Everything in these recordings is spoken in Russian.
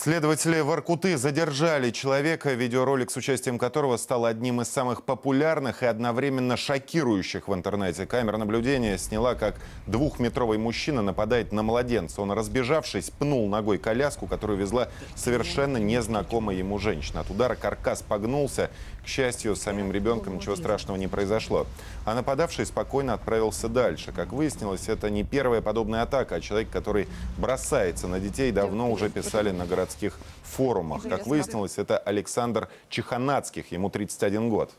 Следователи Воркуты задержали человека, видеоролик с участием которого стал одним из самых популярных и одновременно шокирующих в интернете. Камера наблюдения сняла, как двухметровый мужчина нападает на младенца. Он, разбежавшись, пнул ногой коляску, которую везла совершенно незнакомая ему женщина. От удара каркас погнулся. К счастью, с самим ребенком ничего страшного не произошло. А нападавший спокойно отправился дальше. Как выяснилось, это не первая подобная атака, а человек, который бросается на детей, давно уже писали на городских форумах. Как выяснилось, это Александр Чеханадских, ему 31 год.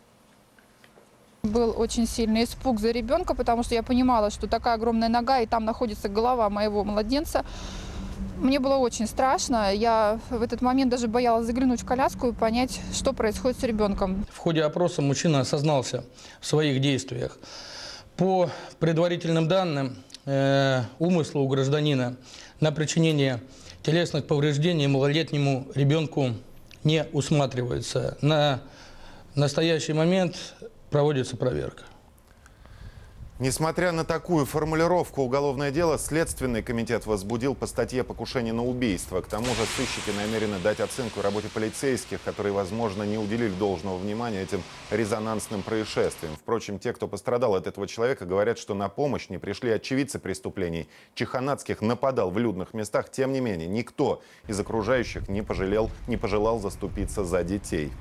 Был очень сильный испуг за ребенка, потому что я понимала, что такая огромная нога, и там находится голова моего младенца. Мне было очень страшно. Я в этот момент даже боялась заглянуть в коляску и понять, что происходит с ребенком. В ходе опроса мужчина осознался в своих действиях. По предварительным данным, умысла у гражданина на причинение телесных повреждений малолетнему ребенку не усматривается. На настоящий момент проводится проверка. Несмотря на такую формулировку уголовное дело, Следственный комитет возбудил по статье «Покушение на убийство». К тому же сыщики намерены дать оценку работе полицейских, которые, возможно, не уделили должного внимания этим резонансным происшествиям. Впрочем, те, кто пострадал от этого человека, говорят, что на помощь не пришли очевидцы преступлений. Чеханадских нападал в людных местах. Тем не менее, никто из окружающих не пожелал заступиться за детей.